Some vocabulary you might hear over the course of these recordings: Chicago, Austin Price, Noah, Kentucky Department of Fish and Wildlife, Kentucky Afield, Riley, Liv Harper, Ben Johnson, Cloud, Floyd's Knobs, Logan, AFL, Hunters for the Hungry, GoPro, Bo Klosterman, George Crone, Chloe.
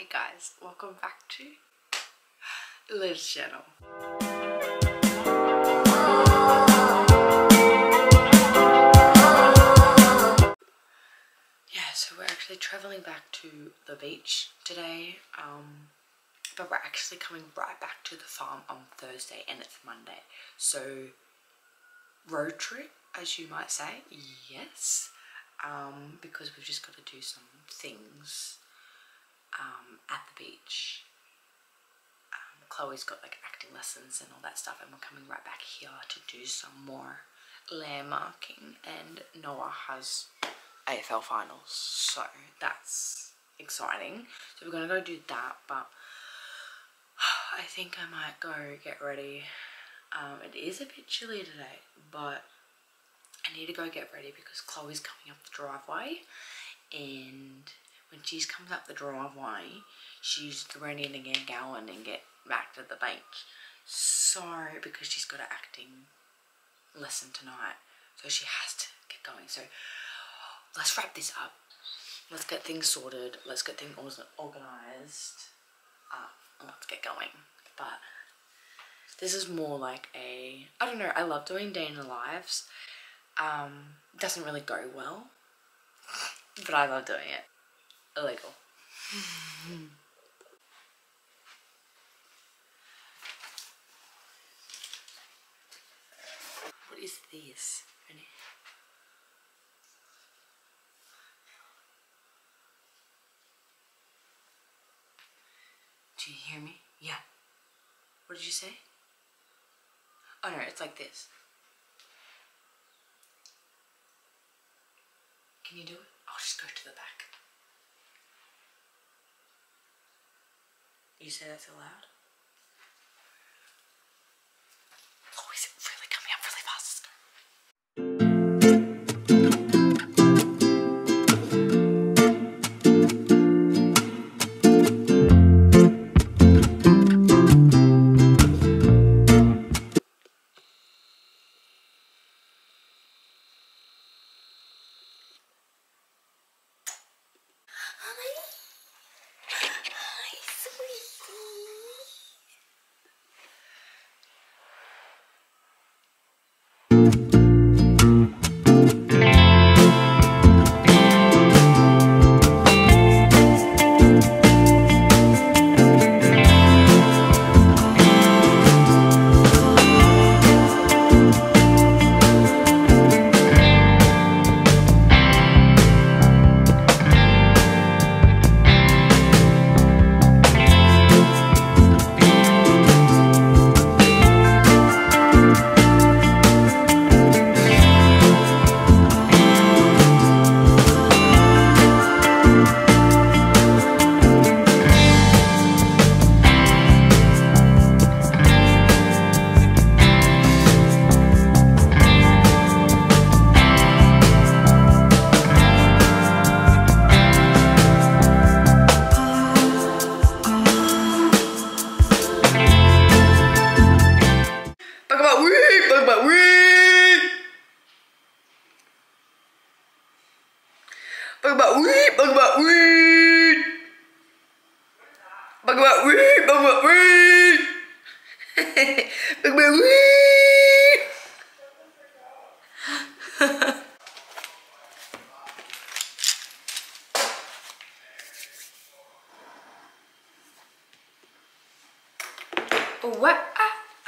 Hey guys, welcome back to Liv's channel. Yeah, so we're actually traveling back to the beach today, but we're actually coming right back to the farm on Thursday and it's Monday. So, road trip, as you might say, yes, because we've just got to do some things at the beach. Chloe's got like acting lessons and all that stuff, and we're coming right back here to do some more landmarking, and Noah has AFL finals, so that's exciting. So we're gonna go do that, but I think I might go get ready. It is a bit chilly today, but I need to go get ready because Chloe's coming up the driveway, and when she comes up the driveway, she's running and get going and get back to the beach. So, because she's got an acting lesson tonight, so she has to get going. So, let's wrap this up. Let's get things sorted. Let's get things organised. And let's get going. But this is more like a, I don't know, I love doing day in the lives. It doesn't really go well, but I love doing it. Illegal. What is this? Do you hear me? Yeah. What did you say? Oh no, it's like this. Can you do it? I'll just go to the back. You say that's allowed? Oh, is it really coming up really fast?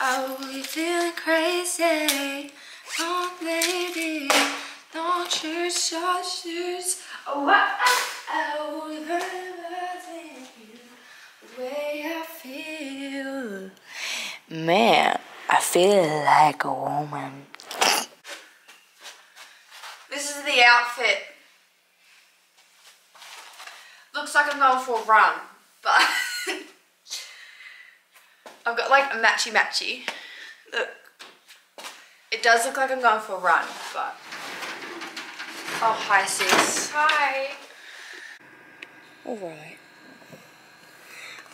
Wow, we're feeling crazy. Oh baby, don't you start shoes. Oh wow, we're loving you the way I feel. Man, I feel like a woman. This is the outfit. Looks like I'm going for a run, but I've got like a matchy-matchy. Look. It does look like I'm going for a run, but... Oh, hi sis. Hi. Alright.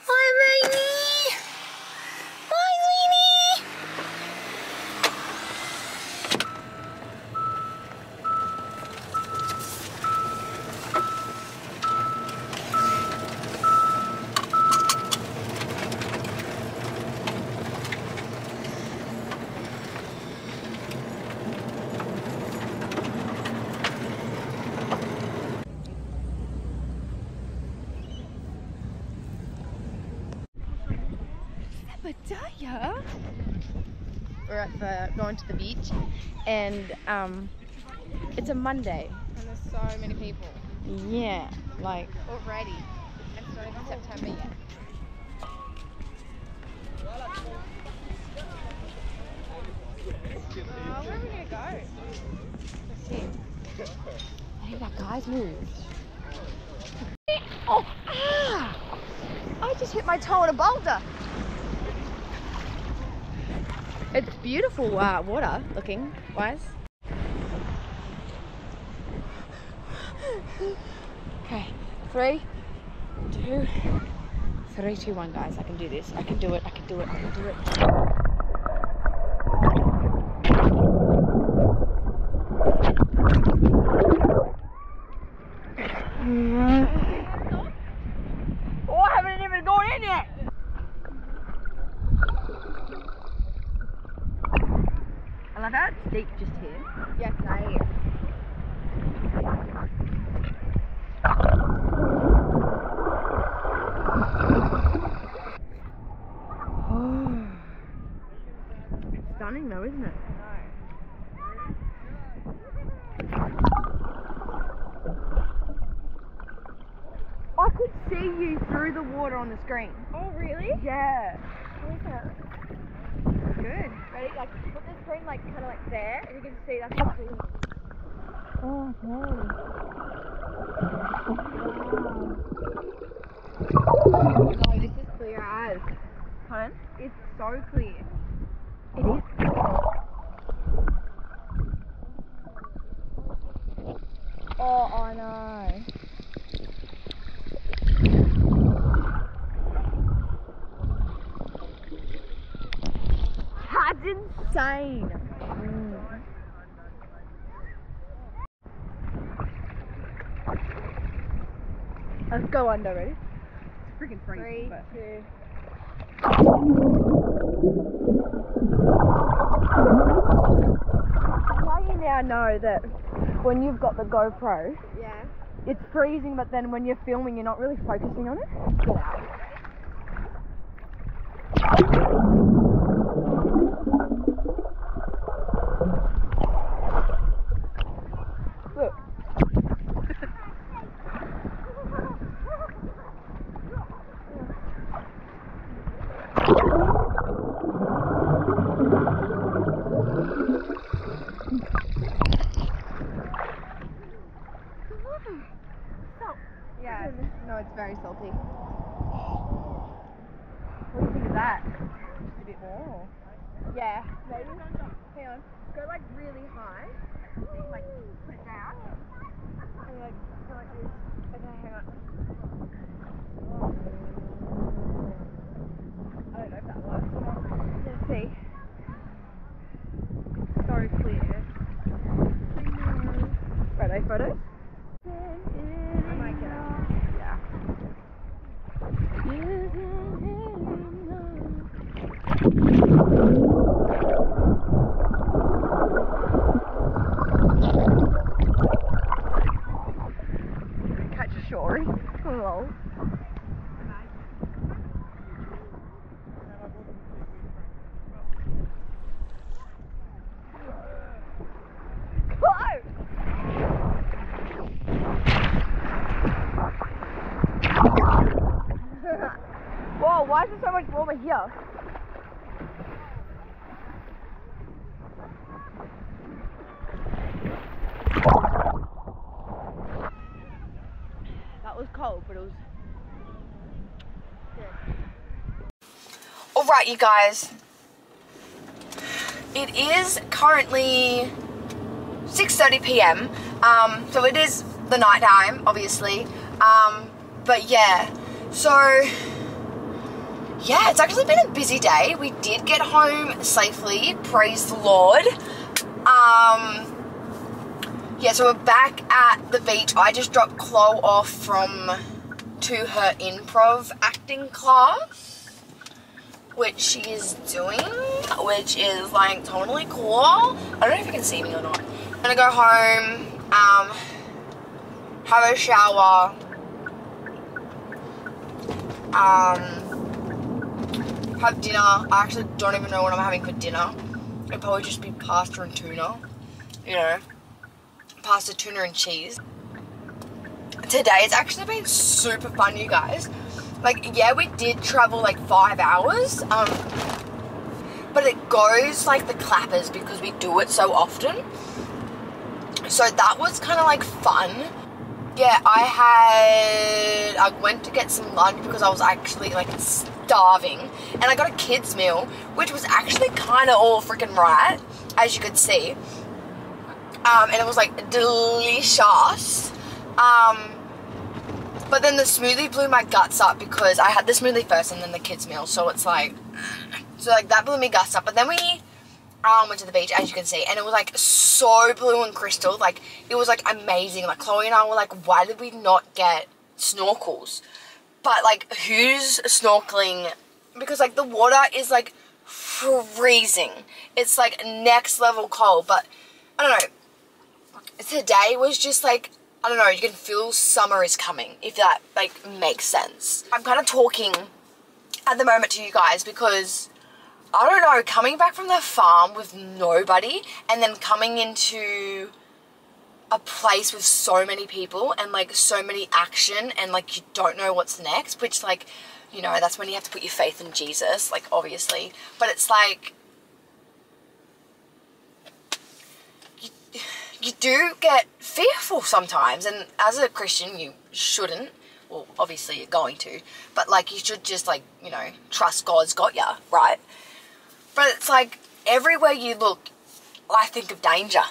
Hi, Rainy. Hi, Rainy. here, we're at going to the beach, and it's a Monday. And there's so many people. Yeah, like already. And it's not even September yet. Where are we gonna go? Let's see. I think that guy's moved. Oh, ah! I just hit my toe on a boulder. It's beautiful water looking wise. Okay, 3, 2, 3, 2, 1, guys. I can do this. I can do it. I can do it. I can do it. Stunning though, isn't it? I could see you through the water on the screen. Oh really? Yeah. Good. Ready? Like put the screen like kind of like there, and you can see that's what it is. Oh no. Wow. Oh, this is clear as. Pardon? It's so clear. It is. Oh, I know. That's insane. Mm. Let's go under, ready? It's freaking freezing. 3, 2. Well, you now know that when you've got the GoPro, yeah, it's freezing, but then when you're filming, you're not really focusing on it. Get out. Look. Yeah, no, it's very salty. What do you think of that? Just a bit more. Yeah, maybe. Hang on. Go like really high. Then, like put it down. And like go like this. Okay, hang on. I don't know if that works. Let's see. So clear. Righto, photos. Catch a shore. Hello. Whoa, why is it so much warmer here? That was cold, but it was good. Alright, you guys. It is currently 6:30 p.m. So it is the night time, obviously. But yeah, so yeah, it's actually been a busy day. We did get home safely, praise the Lord. Yeah, so we're back at the beach. I just dropped Chloe off to her improv acting class, which she is doing, which is like totally cool. I don't know if you can see me or not. I'm gonna go home, have a shower, have dinner. I actually don't even know what I'm having for dinner. It'd probably just be pasta and tuna, you know, pasta, tuna and cheese. Today it's actually been super fun, you guys. Like, yeah, we did travel like 5 hours, but it goes like the clappers because we do it so often. So that was kind of like fun. Yeah, I went to get some lunch because I was actually like starving, and I got a kid's meal, which was actually kind of all freaking right, as you could see. And it was like delicious. But then the smoothie blew my guts up because I had the smoothie first and then the kids meal. So it's like, that blew me guts up. But then we went to the beach, as you can see, and it was like so blue and crystal. Like, it was like amazing. Like, Chloe and I were like, why did we not get snorkels? But like, who's snorkeling? Because like the water is like freezing. It's like next level cold. But I don't know. Today was just like, I don't know, you can feel summer is coming, if that, like, makes sense. I'm kind of talking at the moment to you guys because, I don't know, coming back from the farm with nobody and then coming into a place with so many people and, like, so many action and, like, you don't know what's next, which, like, you know, that's when you have to put your faith in Jesus, like, obviously. But it's, like, you do get fearful sometimes, and as a Christian you shouldn't, well obviously you're going to, but like you should just, like, you know, trust God's got ya, right? But it's like everywhere you look, I think of danger.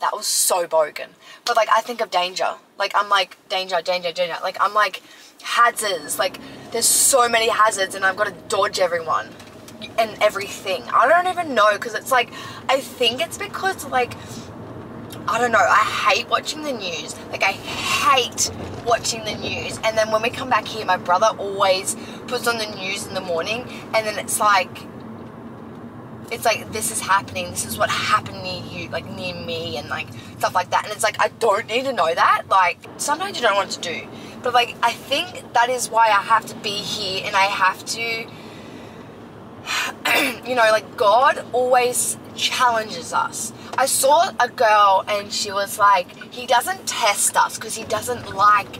That was so bogan. But like I think of danger. Like I'm like danger. Like I'm like hazards. Like there's so many hazards and I've got to dodge everyone and everything. I don't even know, because it's like, I think it's because, like, I don't know, I hate watching the news. Like, I hate watching the news. And then when we come back here, my brother always puts on the news in the morning. And then it's like, this is happening. This is what happened near you, like, near me and, like, stuff like that. And it's like, I don't need to know that. Like, sometimes you don't want to do. But, like, I think that is why I have to be here and I have to, you know, like, God always challenges us. I saw a girl and she was like, he doesn't test us because he doesn't like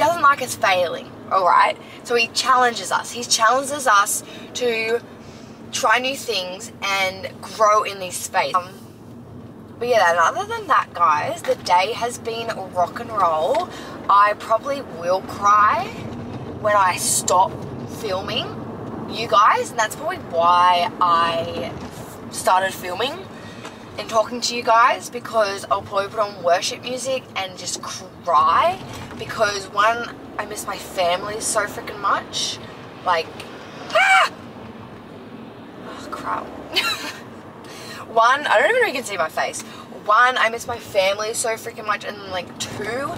us failing, all right? So he challenges us. He challenges us to try new things and grow in this space. But yeah, and other than that, guys, the day has been rock and roll. I probably will cry when I stop filming you guys, and that's probably why I started filming and talking to you guys, because I'll probably put on worship music and just cry, because one, I miss my family so freaking much. Like, ah! Oh, crap. One, I don't even know if you can see my face. One, I miss my family so freaking much, and like two,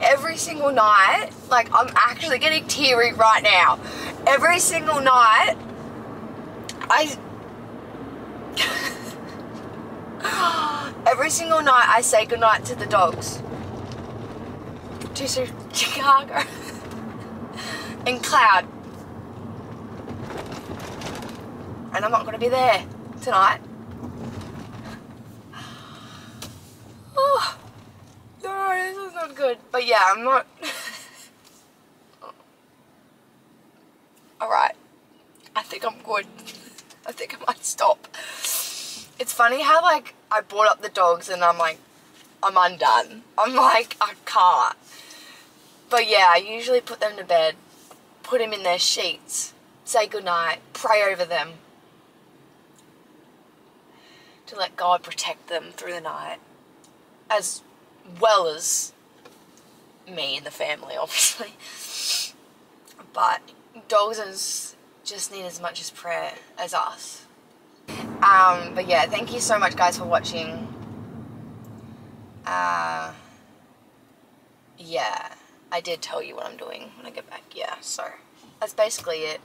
every single night, like I'm actually getting teary right now. Every single night, every single night I say goodnight to the dogs, to Chicago and Cloud, and I'm not going to be there tonight. Oh, no, this is not good, but yeah, I'm not, alright, I think I'm good, I think I might stop. It's funny how, like, I brought up the dogs and I'm like, I'm undone. I'm like, I can't. But yeah, I usually put them to bed, put them in their sheets, say goodnight, pray over them to let God protect them through the night, as well as me and the family, obviously. But dogs just need as much as prayer as us. But yeah, thank you so much, guys, for watching. Yeah, I did tell you what I'm doing when I get back. Yeah, so that's basically it.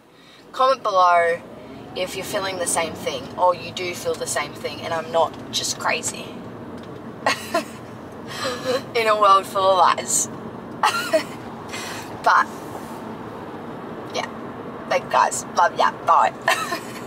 Comment below if you're feeling the same thing, or you do feel the same thing and I'm not just crazy in a world full of lies. But yeah, Thank you guys. Love ya. Bye.